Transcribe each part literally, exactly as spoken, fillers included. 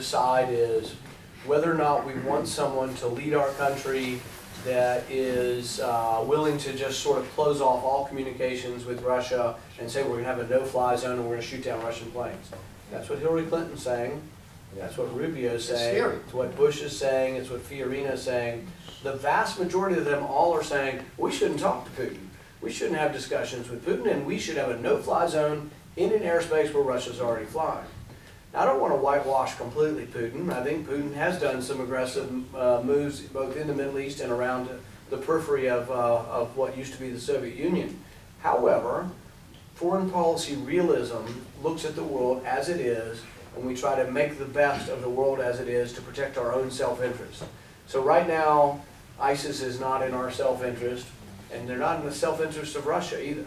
decide is whether or not we want someone to lead our country that is uh, willing to just sort of close off all communications with Russia and say we're going to have a no-fly zone and we're going to shoot down Russian planes. That's what Hillary Clinton's saying. That's what Rubio's saying. It's, it's what Bush is saying. It's what Fiorina's saying. The vast majority of them all are saying we shouldn't talk to Putin. We shouldn't have discussions with Putin, and we should have a no-fly zone in an airspace where Russia's already flying. Now, I don't want to whitewash completely Putin. I think Putin has done some aggressive uh, moves both in the Middle East and around the periphery of, uh, of what used to be the Soviet Union. However, foreign policy realism looks at the world as it is, and we try to make the best of the world as it is to protect our own self-interest. So right now, ISIS is not in our self-interest, and they're not in the self-interest of Russia either.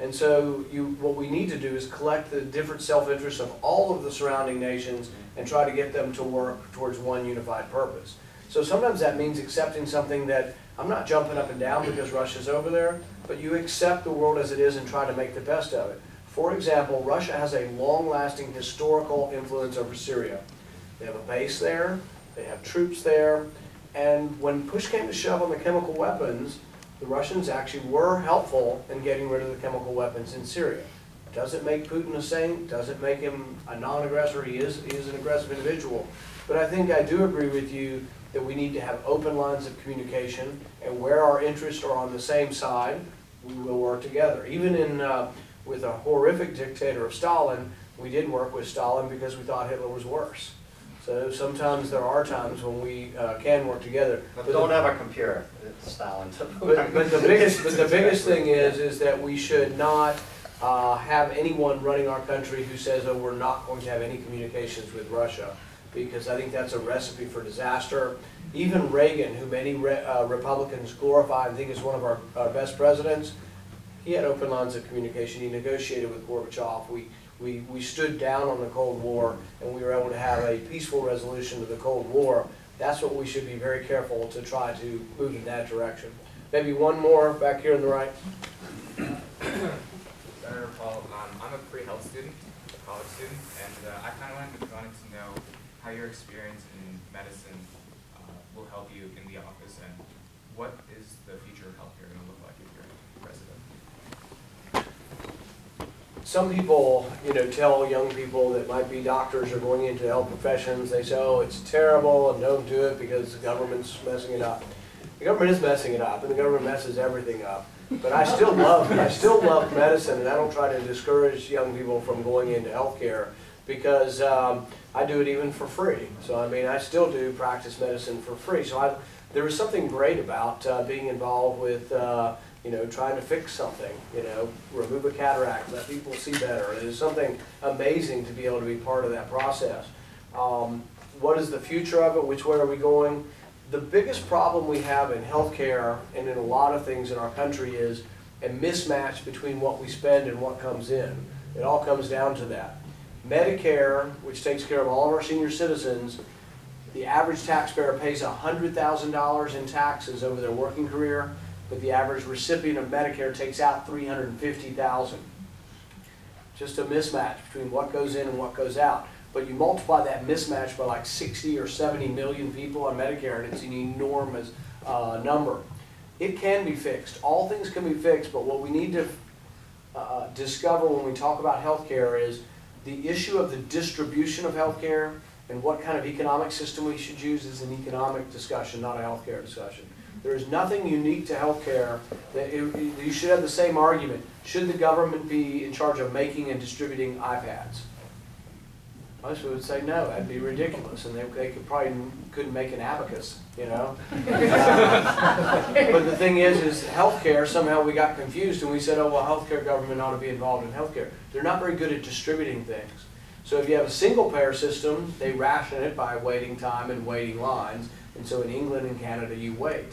And so you, what we need to do is collect the different self-interests of all of the surrounding nations and try to get them to work towards one unified purpose. So sometimes that means accepting something that I'm not jumping up and down because Russia's over there, but you accept the world as it is and try to make the best of it. For example, Russia has a long-lasting historical influence over Syria. They have a base there, they have troops there, and when push came to shove on the chemical weapons, the Russians actually were helpful in getting rid of the chemical weapons in Syria. Does it make Putin a saint? Does it make him a non-aggressor? He is, he is an aggressive individual. But I think I do agree with you that we need to have open lines of communication, and where our interests are on the same side, we will work together. Even in, uh, with a horrific dictator of Stalin, we did work with Stalin because we thought Hitler was worse. So sometimes there are times when we uh, can work together. But, but don't the, ever compare Stalin to Putin. But, but the biggest, but the biggest thing is, is that we should not uh, have anyone running our country who says, oh, we're not going to have any communications with Russia, because I think that's a recipe for disaster. Even Reagan, who many re uh, Republicans glorify and think is one of our, our best presidents, he had open lines of communication. He negotiated with Gorbachev. We, We, we stood down on the Cold War, and we were able to have a peaceful resolution to the Cold War. That's what we should be very careful to try to move in that direction. Maybe one more back here on the right. Senator Paul, um, I'm a pre-health student, a college student, and uh, I kind of wanted to know how your experience in medicine uh, will help you in the office, and what is the future of healthcare going to look like if you're president? Some people, you know, tell young people that might be doctors or going into health professions, they say, oh, it's terrible and don't do it because the government's messing it up. The government is messing it up, and the government messes everything up. But I still love, I still love medicine, and I don't try to discourage young people from going into healthcare because um, I do it even for free. So, I mean, I still do practice medicine for free. So I, there is something great about uh, being involved with uh, you know, trying to fix something, you know, remove a cataract, let people see better. It is something amazing to be able to be part of that process. Um, what is the future of it? Which way are we going? The biggest problem we have in healthcare and in a lot of things in our country is a mismatch between what we spend and what comes in. It all comes down to that. Medicare, which takes care of all of our senior citizens, the average taxpayer pays one hundred thousand dollars in taxes over their working career, but the average recipient of Medicare takes out three hundred fifty thousand dollars. Just a mismatch between what goes in and what goes out. But you multiply that mismatch by like sixty or seventy million people on Medicare, and it's an enormous uh, number. It can be fixed. All things can be fixed, but what we need to uh, discover when we talk about healthcare is the issue of the distribution of healthcare and what kind of economic system we should use is an economic discussion, not a healthcare discussion. There is nothing unique to healthcare. That it, you should have the same argument. Should the government be in charge of making and distributing iPads? Most people would say no. That'd be ridiculous, and they, they could probably couldn't make an abacus, you know. uh, but the thing is, is healthcare. Somehow we got confused, and we said, oh well, healthcare government ought to be involved in healthcare. They're not very good at distributing things. So if you have a single-payer system, they ration it by waiting time and waiting lines. And so in England and Canada, you wait.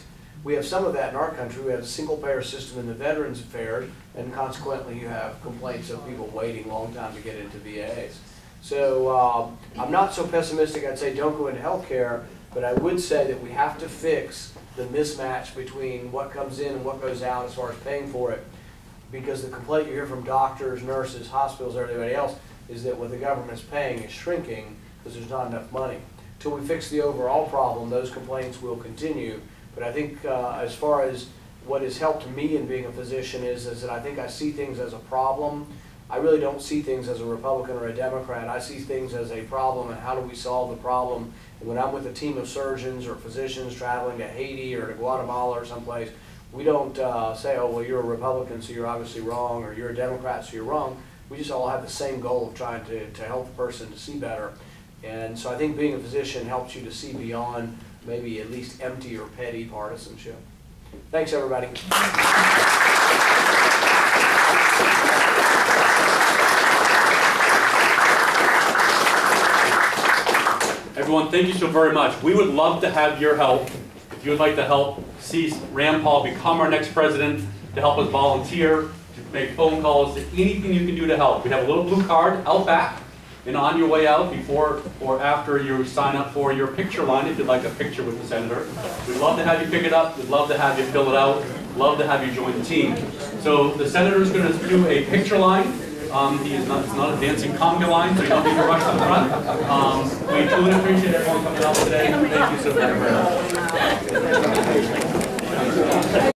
We have some of that in our country. We have a single-payer system in the Veterans Affairs, and consequently you have complaints of people waiting a long time to get into V As. So um, I'm not so pessimistic. I'd say don't go into healthcare, but I would say that we have to fix the mismatch between what comes in and what goes out as far as paying for it, because the complaint you hear from doctors, nurses, hospitals, everybody else is that what the government's paying is shrinking, because there's not enough money. Till we fix the overall problem, those complaints will continue. But I think uh, as far as what has helped me in being a physician is, is that I think I see things as a problem. I really don't see things as a Republican or a Democrat. I see things as a problem, and how do we solve the problem? And when I'm with a team of surgeons or physicians traveling to Haiti or to Guatemala or someplace, we don't uh, say, oh, well, you're a Republican, so you're obviously wrong, or you're a Democrat, so you're wrong. We just all have the same goal of trying to, to help the person to see better. And so I think being a physician helps you to see beyond maybe at least empty or petty partisanship. Thanks, everybody. Everyone, thank you so very much. We would love to have your help. If you would like to help see Rand Paul become our next president, to help us volunteer, to make phone calls, anything you can do to help. We have a little blue card out back. And on your way out, before or after you sign up for your picture line, if you'd like a picture with the senator, we'd love to have you pick it up. We'd love to have you fill it out. Love to have you join the team. So the senator's going to do a picture line. Um, he is not, it's not a dancing conga line, so you don't need to rush to the front. Um, we truly appreciate everyone coming out today. Thank you so very much.